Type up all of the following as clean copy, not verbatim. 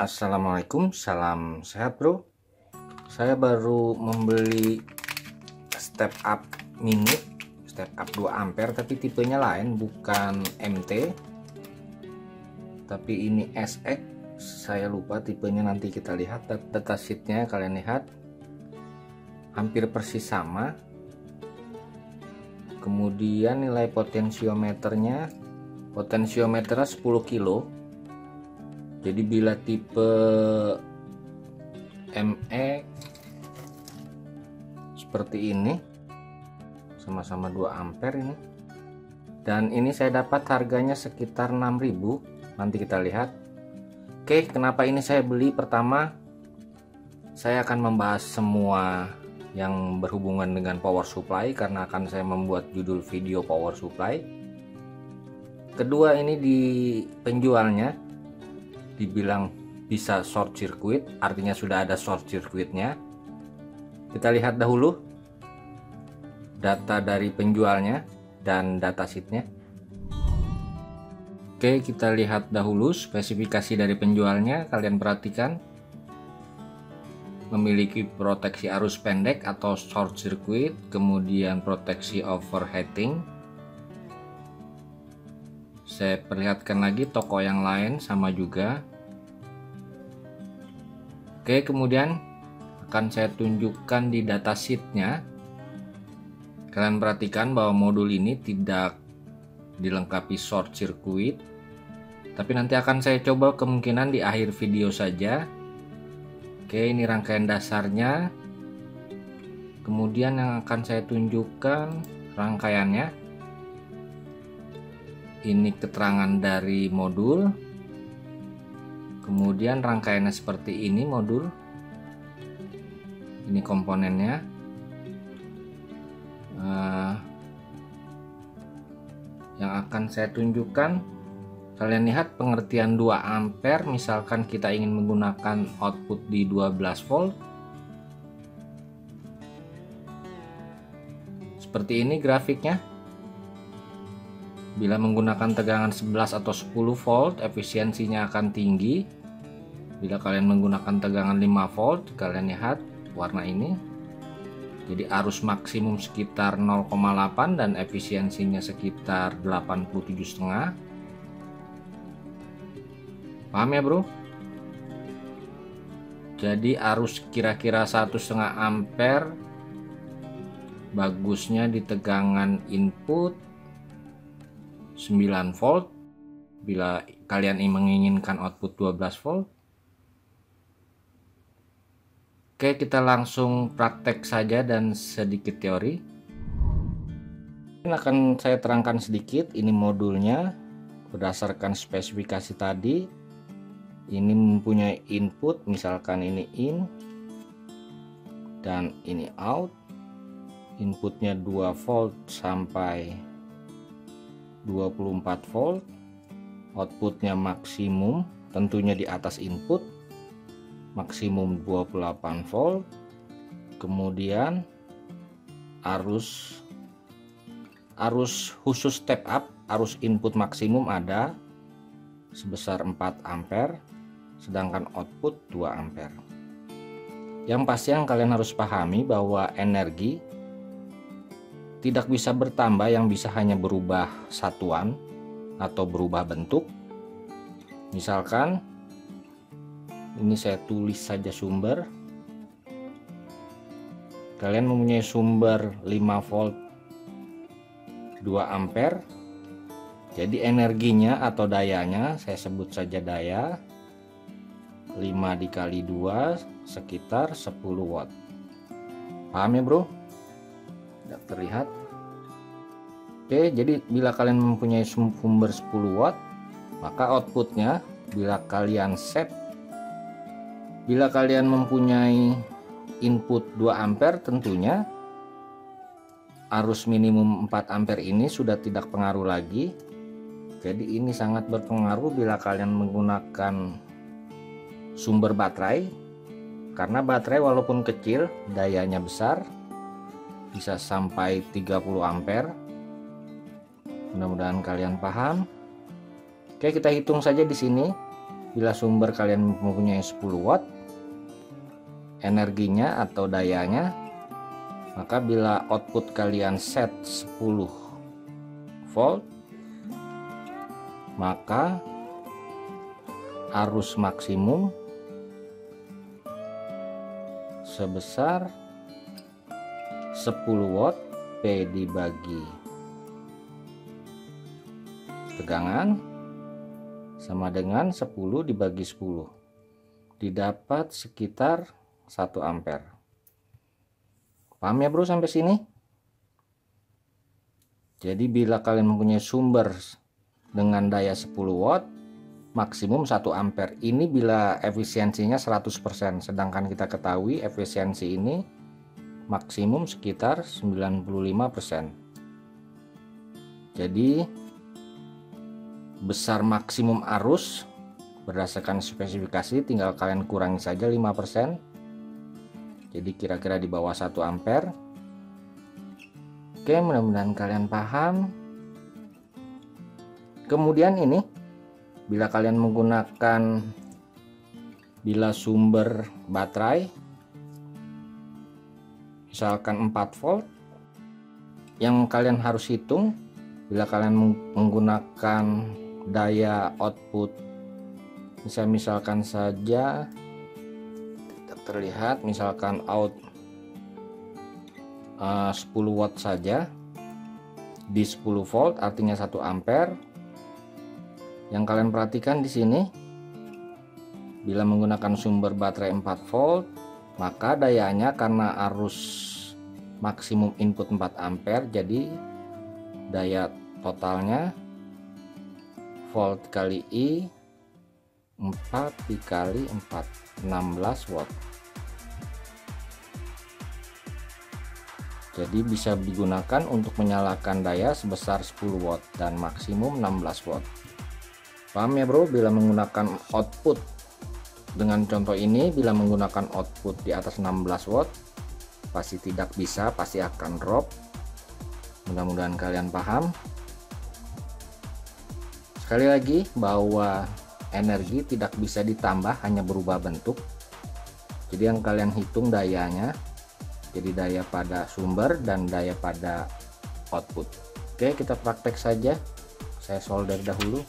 Assalamualaikum, salam sehat bro. Saya baru membeli step up mini, step up 2 ampere tapi tipenya lain, bukan MT. Tapi ini SX, saya lupa tipenya, nanti kita lihat data sheetnya, kalian lihat. Hampir persis sama. Kemudian nilai potensiometernya, potensiometernya 10 kilo. Jadi bila tipe ME seperti ini, sama-sama 2 ampere ini. Dan ini saya dapat harganya sekitar 6.000, nanti kita lihat. Oke, kenapa ini saya beli? Pertama, saya akan membahas semua yang berhubungan dengan power supply karena akan saya membuat judul video power supply. Kedua, ini di penjualnya dibilang bisa short circuit, artinya sudah ada short circuitnya. Kita lihat dahulu data dari penjualnya dan data sheetnya. Oke, kita lihat dahulu spesifikasi dari penjualnya. Kalian perhatikan, memiliki proteksi arus pendek atau short circuit, kemudian proteksi overheating. Saya perlihatkan lagi toko yang lain sama juga. Oke, kemudian akan saya tunjukkan di data sheetnya. Kalian perhatikan bahwa modul ini tidak dilengkapi short circuit, tapi nanti akan saya coba kemungkinan di akhir video saja. Oke, ini rangkaian dasarnya. Kemudian yang akan saya tunjukkan rangkaiannya. Ini keterangan dari modul. Kemudian rangkaiannya seperti ini modul. Ini komponennya. Yang akan saya tunjukkan, kalian lihat pengertian 2 ampere. Misalkan kita ingin menggunakan output di 12 volt. Seperti ini grafiknya. Bila menggunakan tegangan 11 atau 10 volt, efisiensinya akan tinggi. Bila kalian menggunakan tegangan 5 volt, kalian lihat warna ini. Jadi arus maksimum sekitar 0,8 dan efisiensinya sekitar 87,5. Paham ya bro? Jadi arus kira-kira 1,5 ampere. Bagusnya di tegangan input 9 volt. Bila kalian menginginkan output 12 volt. Oke, kita langsung praktek saja dan sedikit teori. Ini akan saya terangkan sedikit. Ini modulnya berdasarkan spesifikasi tadi. Ini mempunyai input, misalkan ini in dan ini out. Inputnya 2 volt sampai 24 volt. Outputnya maksimum, tentunya di atas input. Maksimum 28 volt. Kemudian arus khusus step up, arus input maksimum ada sebesar 4 ampere, sedangkan output 2 ampere. Yang pasti yang kalian harus pahami bahwa energi tidak bisa bertambah, yang bisa hanya berubah satuan atau berubah bentuk. Misalkan ini saya tulis saja sumber. Kalian mempunyai sumber 5 volt 2 ampere. Jadi energinya atau dayanya, saya sebut saja daya, 5 dikali 2 sekitar 10 watt. Paham ya bro? Tidak terlihat. Oke, jadi bila kalian mempunyai sumber 10 watt, maka outputnya bila kalian set, bila kalian mempunyai input 2 ampere, tentunya arus minimum 4 ampere ini sudah tidak pengaruh lagi. Jadi ini sangat berpengaruh bila kalian menggunakan sumber baterai, karena baterai walaupun kecil dayanya besar, bisa sampai 30 ampere. Mudah-mudahan kalian paham. Oke, kita hitung saja di sini. Bila sumber kalian mempunyai 10 watt energinya atau dayanya, maka bila output kalian set 10 volt, maka arus maksimum sebesar 10 watt P dibagi tegangan sama dengan 10 dibagi 10, didapat sekitar 1 ampere. Paham ya bro sampai sini? Jadi bila kalian mempunyai sumber dengan daya 10 watt maksimum 1 ampere. Ini bila efisiensinya 100%, sedangkan kita ketahui efisiensi ini maksimum sekitar 95%. Jadi besar maksimum arus berdasarkan spesifikasi tinggal kalian kurangi saja 5%. Jadi kira-kira di bawah 1 ampere. Oke, mudah-mudahan kalian paham. Kemudian ini bila kalian menggunakan bila sumber baterai misalkan 4 volt, yang kalian harus hitung bila kalian menggunakan daya output misalkan saja tidak terlihat, misalkan out 10 watt saja di 10 volt artinya 1 ampere. Yang kalian perhatikan di sini bila menggunakan sumber baterai 4 volt maka dayanya karena arus maksimum input 4 ampere, jadi daya totalnya volt kali I 4 dikali 4 16 watt. Jadi bisa digunakan untuk menyalakan daya sebesar 10 watt dan maksimum 16 watt. Paham ya bro? Bila menggunakan output dengan contoh ini, bila menggunakan output di atas 16 watt pasti tidak bisa, pasti akan drop. Mudah-mudahan kalian paham. Sekali lagi bahwa energi tidak bisa ditambah, hanya berubah bentuk. Jadi yang kalian hitung dayanya, jadi daya pada sumber dan daya pada output. Oke, kita praktek saja. Saya solder dahulu.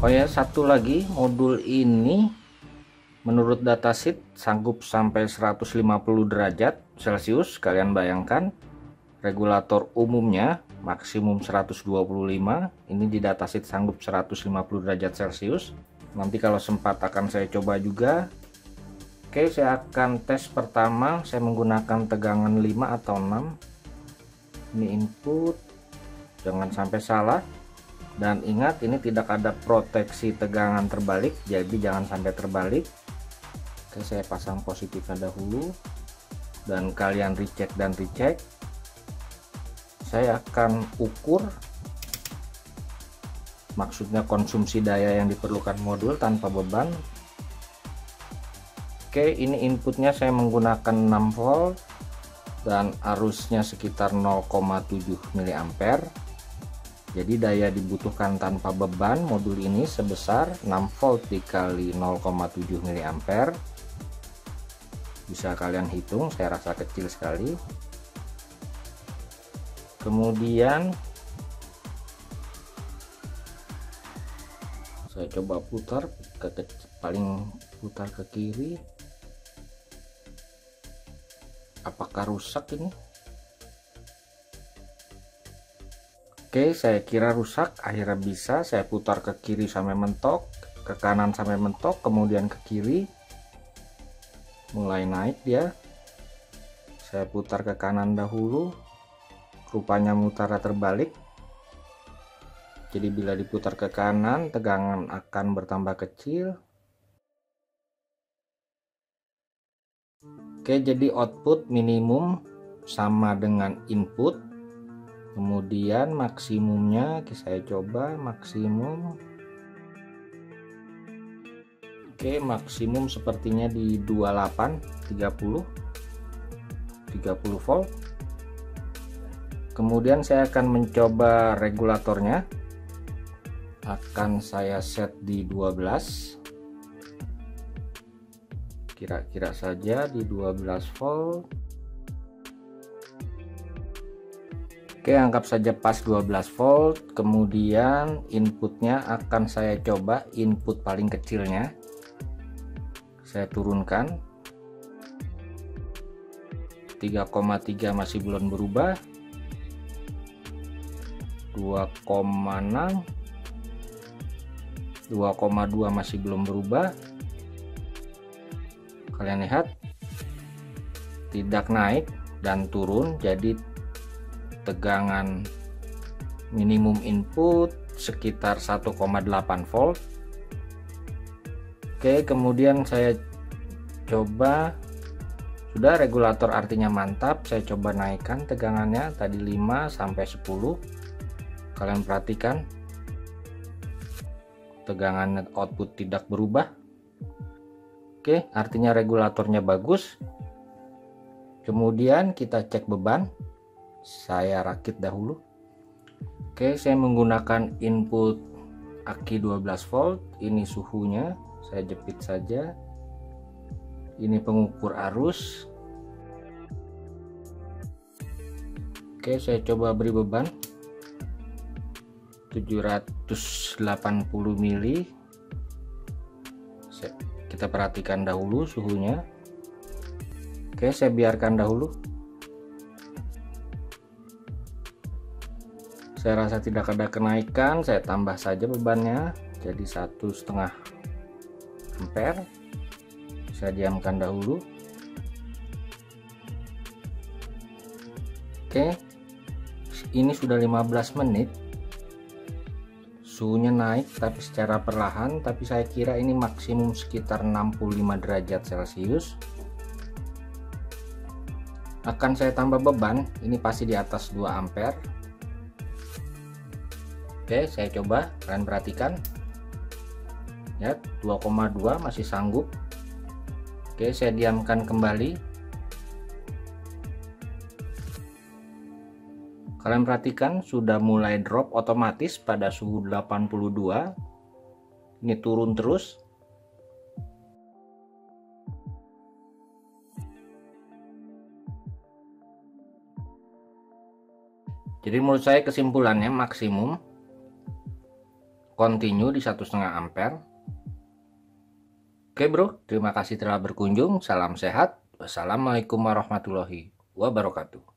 Oh ya, satu lagi, modul ini menurut datasheet sanggup sampai 150 derajat Celcius. Kalian bayangkan regulator umumnya maksimum 125. Ini di datasheet sanggup 150 derajat Celcius. Nanti kalau sempat akan saya coba juga. Oke, saya akan tes pertama. Saya menggunakan tegangan 5 atau 6. Ini input. Jangan sampai salah. Dan ingat ini tidak ada proteksi tegangan terbalik. Jadi jangan sampai terbalik. Oke, saya pasang positifnya dahulu dan kalian recheck dan recheck. Saya akan ukur, maksudnya konsumsi daya yang diperlukan modul tanpa beban. Oke, ini inputnya saya menggunakan 6 volt dan arusnya sekitar 0,7 mA. Jadi daya dibutuhkan tanpa beban modul ini sebesar 6 volt dikali 0,7 mA. Bisa kalian hitung, saya rasa kecil sekali. Kemudian saya coba putar paling putar ke kiri. Apakah rusak ini? Oke, saya kira rusak, akhirnya bisa. Saya putar ke kiri sampai mentok, ke kanan sampai mentok, kemudian ke kiri. Mulai naik dia. Saya putar ke kanan dahulu. Rupanya mutarnya terbalik. Jadi bila diputar ke kanan, tegangan akan bertambah kecil. Oke, jadi output minimum sama dengan input. Kemudian maksimumnya saya coba maksimum. Oke, maksimum sepertinya di 30 volt. Kemudian saya akan mencoba regulatornya. Akan saya set di 12 kira-kira saja di 12 volt. Oke, anggap saja pas 12 volt. Kemudian inputnya akan saya coba input paling kecilnya, saya turunkan 3,3 masih belum berubah, 2,6, 2,2 masih belum berubah. Kalian lihat tidak naik dan turun, jadi tegangan minimum input sekitar 1,8 volt. Oke, kemudian saya coba, sudah regulator artinya mantap, saya coba naikkan tegangannya tadi 5 sampai 10. Kalian perhatikan tegangan output tidak berubah. Oke, artinya regulatornya bagus. Kemudian kita cek beban, saya rakit dahulu. Oke, saya menggunakan input aki 12 volt. Ini suhunya, saya jepit saja. Ini pengukur arus. Oke, saya coba beri beban 780 mili. Kita perhatikan dahulu suhunya. Oke, saya biarkan dahulu. Saya rasa tidak ada kenaikan, saya tambah saja bebannya jadi 1,5 ampere. Saya diamkan dahulu. Oke, ini sudah 15 menit. Suhunya naik tapi secara perlahan, tapi saya kira ini maksimum sekitar 65 derajat Celcius. Akan saya tambah beban, ini pasti di atas 2 ampere. Oke, saya coba, kalian perhatikan. Lihat, 2,2 masih sanggup. Oke, saya diamkan kembali. Kalian perhatikan sudah mulai drop otomatis pada suhu 82. Ini turun terus. Jadi menurut saya kesimpulannya maksimum continue di 1,5 ampere. Oke bro, terima kasih telah berkunjung. Salam sehat. Wassalamualaikum warahmatullahi wabarakatuh.